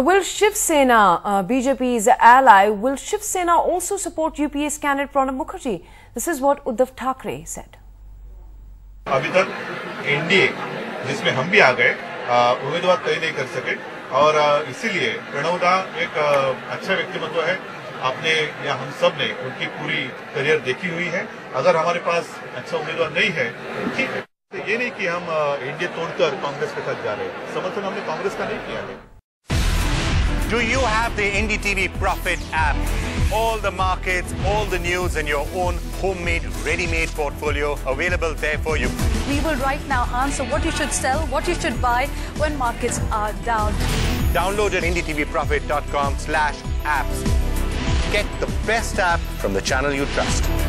Will Shiv Sena, BJP's ally, will Shiv Sena also support UPA's candidate Pranab Mukherjee? This is what Uddhav Thackeray said. अभी तक NDA जिसमें हम भी आ गए उम्मीदवार तय नहीं कर सके और इसीलिए प्रणव दा एक अच्छा व्यक्तित्व है आपने या हम सब ने उनकी पूरी करियर देखी हुई है अगर हमारे पास अच्छा उम्मीदवार नहीं है ठीक है ये नहीं कि हम NDA तोड़कर कांग्रेस के साथ जा रहे हैं समर्थन हमने कांग्रेस का नहीं किया है Do you have the NDTV Profit app? All the markets, all the news and your own homemade, ready-made portfolio available there for you. We will right now answer what you should sell, what you should buy when markets are down. Download at ndtvprofit.com/apps. Get the best app from the channel you trust.